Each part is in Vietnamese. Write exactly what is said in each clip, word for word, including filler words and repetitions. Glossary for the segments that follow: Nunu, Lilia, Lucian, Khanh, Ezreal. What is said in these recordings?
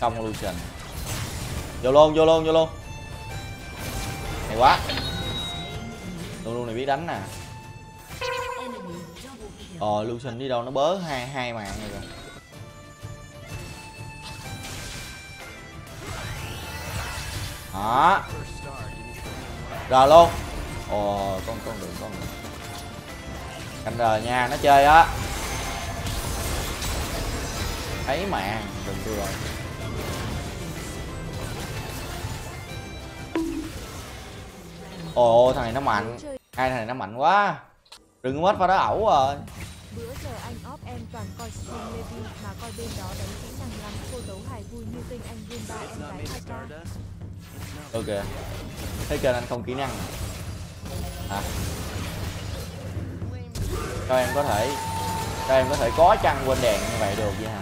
Không Lucian. Vô luôn, vô luôn, vô luôn. Hay quá. Nunu này biết đánh nè. Rồi Lucian đi đâu nó bớ hai hai mạng này rồi. Đó. Rồi luôn. Ồ, con con được con. Được. Canh rờ nha, nó chơi á. Thấy mà, đừng tôi rồi. Ồ, thằng này nó mạnh. Hai thằng này nó mạnh quá. Đừng mất pha đó ẩu rồi. Bữa giờ anh off em toàn coi stream review mà coi bên đó đánh kỹ năng lắm, cô đấu hài vui như kênh anh Vun ba em gái hai ca. Ok. Thấy kênh anh không kỹ năng. Hả? À. Cho em có thể cho em có thể có chăng quên đèn như vậy được vậy hả?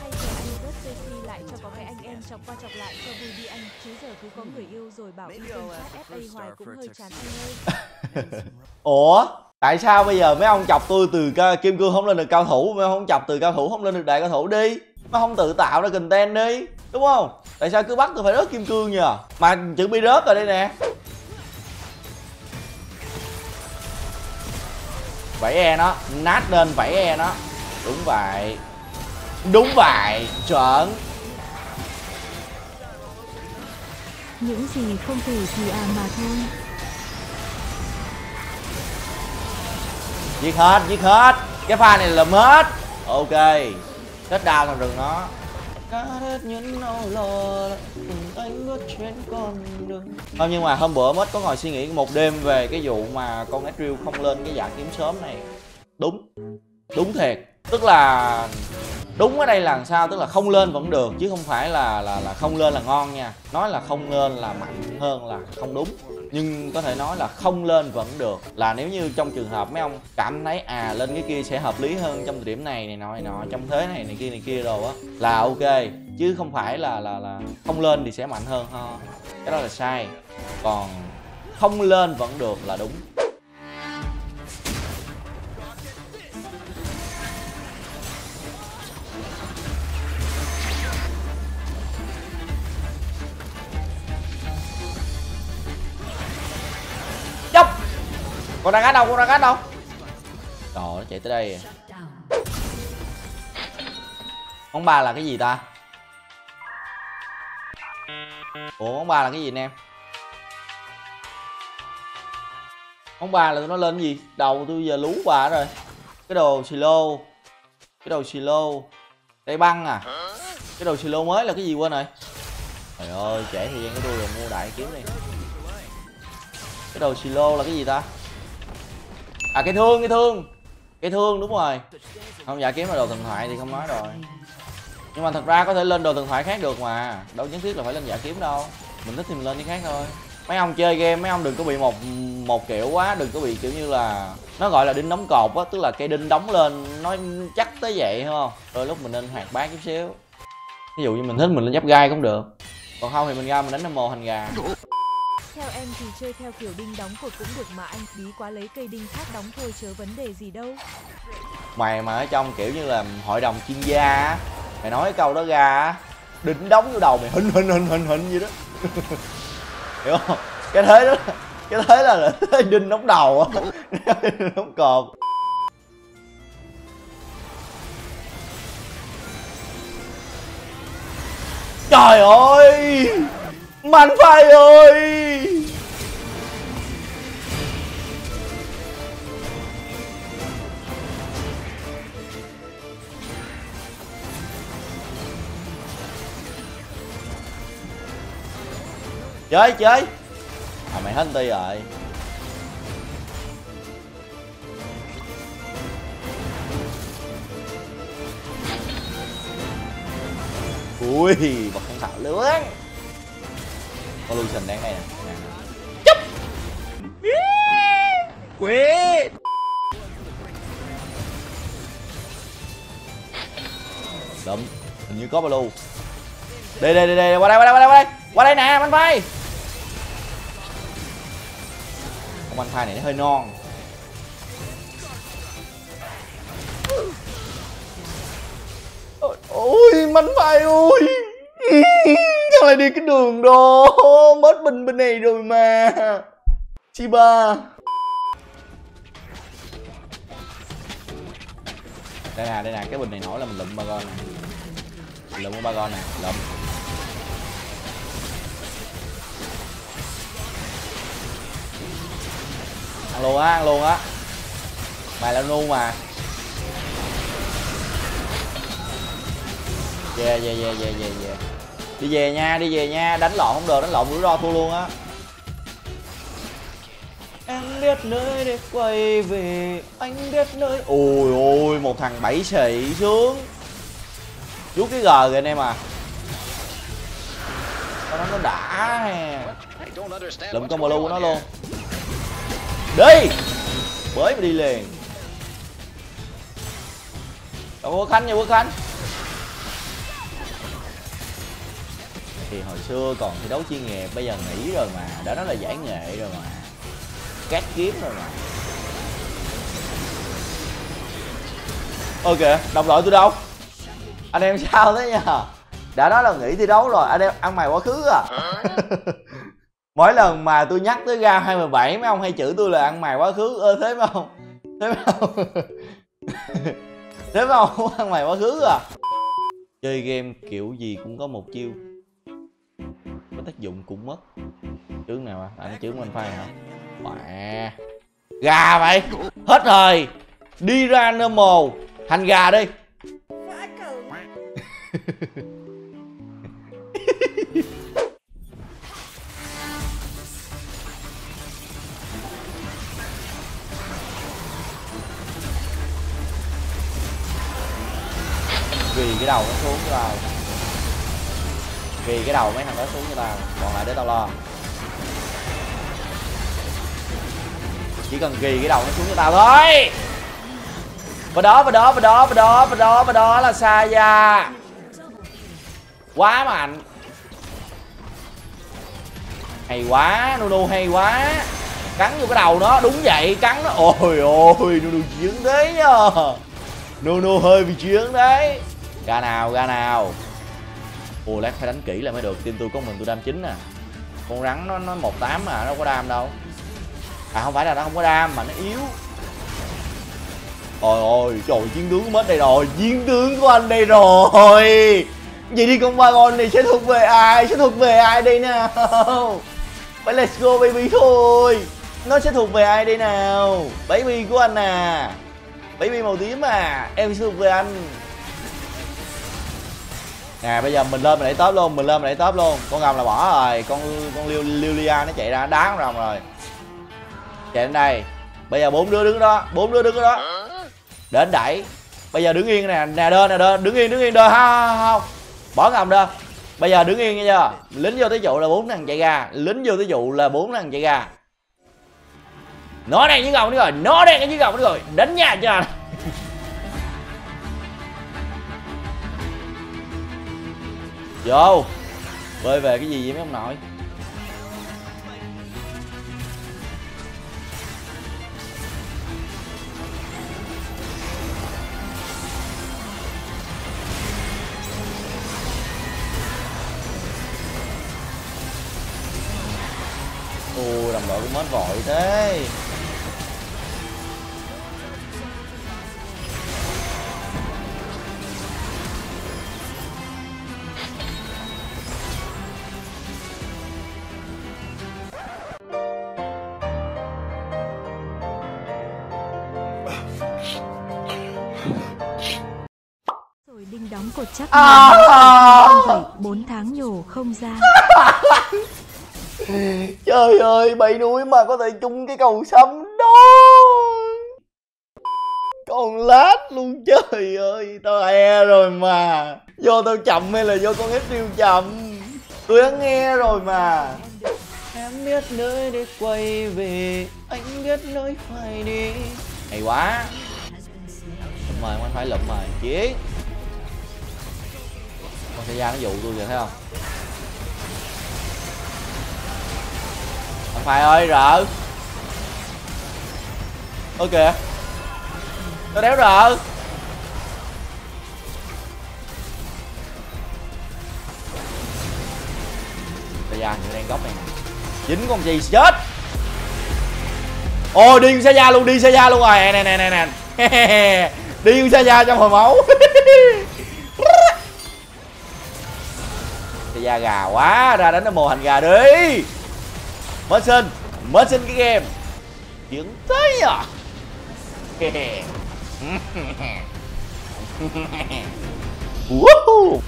Hay giờ anh rớt xê xê lại cho có cái anh em chọc qua chọc lại cho vui đi anh, chứ giờ cứ có người yêu rồi bảo đi kênh hát ép a hoài cũng hơi chán anh ơi. Ủa? Tại sao bây giờ mấy ông chọc tôi từ kim cương không lên được cao thủ, mấy ông không chọc từ cao thủ không lên được đại cao thủ đi, mấy không tự tạo ra content đi, đúng không? Tại sao cứ bắt tôi phải rớt kim cương nhờ? Mà chuẩn bị rớt rồi đây nè. Vẫy e nó, nát lên vẫy e nó. Đúng vậy. Đúng vậy, trợn. Những gì không thể thì à mà thôi. Giết hết, giết hết. Cái pha này lùm hết. Ok. Hết đau thằng rừng nó. Không, nhưng mà hôm bữa mới có ngồi suy nghĩ một đêm về cái vụ mà con Ezreal không lên cái dạng kiếm sớm này. Đúng. Đúng thiệt. Tức là đúng ở đây là làm sao? Tức là không lên vẫn được, chứ không phải là là là không lên là ngon nha. Nói là không lên là mạnh hơn là không đúng. Nhưng có thể nói là không lên vẫn được, là nếu như trong trường hợp mấy ông cảm thấy à lên cái kia sẽ hợp lý hơn trong thời điểm này này nọ này nọ, trong thế này này kia này kia đồ á là ok, chứ không phải là là là không lên thì sẽ mạnh hơn ha. Cái đó là sai. Còn không lên vẫn được là đúng. Con đang gắt đâu, con đang gắt đâu. Trời ơi, nó chạy tới đây. Món ba là cái gì ta? Ủa món ba là cái gì anh em? Món ba là nó lên cái gì? Đầu tôi giờ lú bà rồi. Cái đồ silo. Cái đồ silo. Đây băng à. Cái đồ silo mới là cái gì quên rồi. Trời ơi, trễ thời gian của tôi rồi, mua đại kiếm đi. Cái đồ silo là cái gì ta? À cái thương, cái thương. Cái thương đúng rồi. Không, giả kiếm là đồ thần thoại thì không nói rồi. Nhưng mà thật ra có thể lên đồ thần thoại khác được mà. Đâu nhất thiết là phải lên giả kiếm đâu. Mình thích thì mình lên cái khác thôi. Mấy ông chơi game, mấy ông đừng có bị một một kiểu quá. Đừng có bị kiểu như là nó gọi là đinh đóng cột á. Tức là cây đinh đóng lên nó chắc tới vậy không? Đôi lúc mình nên hoạt bát chút xíu. Ví dụ như mình thích mình lên giáp gai cũng được. Còn không thì mình ra mình đánh nam mồ hành gà. Theo em thì chơi theo kiểu đinh đóng cột cũng được mà anh, bí quá lấy cây đinh khác đóng thôi chớ vấn đề gì đâu. Mày mà ở trong kiểu như là hội đồng chuyên gia á, mày nói cái câu đó ra đinh đóng vô đầu mày hình hình hình hình hình gì đó. Hiểu không? Cái thế đó, cái thế là, là đinh đóng đầu á. Đinh đóng cột. Trời ơi! Mạnh phai ơi! Chơi chơi! À mày hết ti rồi. Ui, bật con thảo lưỡng. Con Lucian đang đây nè. Chúp. Quỷ. Đấm. Hình như có ba lu. Đây đây đây đây, qua đây qua đây qua đây qua đây. Qua đây nè, bánh phai. Con bánh phai này nó hơi non. Ôi mánh vai ôi. Sao lại đi cái đường đó. Mất bình bên này rồi mà. Chi ba. Đây nè, đây nè, cái bình này nổi là mình lụm ba con nè. Lụm ba con nè, lụm. Ăn luôn á, ăn luôn á. Mày là Nunu mà. Yeah, yeah, yeah, yeah, yeah. Đi về nha, đi về nha, đánh lộn không được, đánh lộn rủi ro thua luôn á. Anh biết nơi để quay về, anh biết nơi. Ôi ôi, một thằng bảy sĩ xuống. Rút cái G kìa anh em à. Nó nó đã. Lụm combo lưu của nó luôn. Đi. Bới mà đi liền. Đâu có Khanh nha, có Khanh. Thì hồi xưa còn thi đấu chuyên nghiệp, bây giờ nghỉ rồi mà, đã nói là giải nghệ rồi mà. Cát kiếm rồi mà. Ôi kìa, đồng đội tôi đâu? Anh em sao thế nha? Đã nói là nghỉ thi đấu rồi, anh em ăn mày quá khứ à? Mỗi lần mà tôi nhắc tới ra hai mươi bảy mấy ông hay chửi tôi là ăn mày quá khứ. Ơ thế mà không? Thế mà không? Thế mà không ăn mày quá khứ à? Chơi game kiểu gì cũng có một chiêu, có tác dụng cũng mất. Chướng nào à? À nó chướng anh phai hả? Mẹ gà vậy, hết thời đi ra nơ mồ thành gà đi. Vì cái đầu nó xuống cho tao, vì cái đầu mấy thằng đó xuống cho tao, còn lại để tao lo. Chỉ cần ghi cái đầu nó xuống cho tao thôi. Và đó, và đó, và đó, và đó, và đó, và đó là sai ra. Quá mạnh. Hay quá, Nunu hay quá. Cắn vô cái đầu nó, đúng vậy, cắn nó. Ôi ôi, Nunu chiến đấy nha. Nunu hơi bị chiến đấy. Ra nào, ra nào. Ủa lát phải đánh kỹ là mới được, team tôi có mình tôi đam chín nè. Con rắn nó nó một tám mà, nó đâu có đam đâu. À không phải là nó không có đam mà nó yếu. Ôi ôi, trời chiến tướng của mất đây rồi, chiến tướng của anh đây rồi. Vậy đi con Bagon này sẽ thuộc về ai, sẽ thuộc về ai đây nào? Phải let's go baby thôi. Nó sẽ thuộc về ai đây nào? Baby của anh à. Baby màu tím à, em sẽ thuộc về anh. Nè bây giờ mình lên mình đẩy top luôn, mình lên mình đẩy top luôn. Con Rồng là bỏ rồi, con con Lilia nó chạy ra đá con Rồng rồi. Chạy đến đây. Bây giờ bốn đứa đứng đó, bốn đứa đứng đó. Đến đẩy. Bây giờ đứng yên nè, nè đơn nè đơn, đứng yên đứng yên đơn. Không, không, bỏ Ngầm đơn. Bây giờ đứng yên nghe chưa? Lính vô tới vụ là bốn thằng chạy ra, lính vô tới vụ là bốn thằng chạy ra. Nó đang dưới Ngầm đi rồi, nó đang cái dưới Ngầm đi rồi. Đánh nha chưa? Vô. Bơi về cái gì vậy mấy ông nội? Ôi đồng đội cũng mới vội thế. Rồi đinh đóng cột chắc bốn tháng nhổ không ra. Trời ơi, bầy núi mà có thể chung cái cầu sấm đó. Còn lát luôn trời ơi, tao e rồi mà. Do tao chậm hay là do con Ezreal chậm? Tôi đã nghe rồi mà. Em biết nơi để quay về, anh biết nơi phải đi. Hay quá. Lụm mời, con phải lụm mời, chiến. Con sẽ ra nó dụ tôi kìa, thấy không? Phải ơi rợ. Ơ kìa. Tao đéo rợ. ra nữa, đang góc này nè. Dính con gì chết. Ôi điên xe da luôn, đi xe da luôn rồi. Nè nè nè nè. Điên xe da trong hồi máu. Xe da gà quá, ra đánh nó mồ hành gà đi. Mới sinh, mới sinh cái game. Chuyện thế nhờ. Woohoo.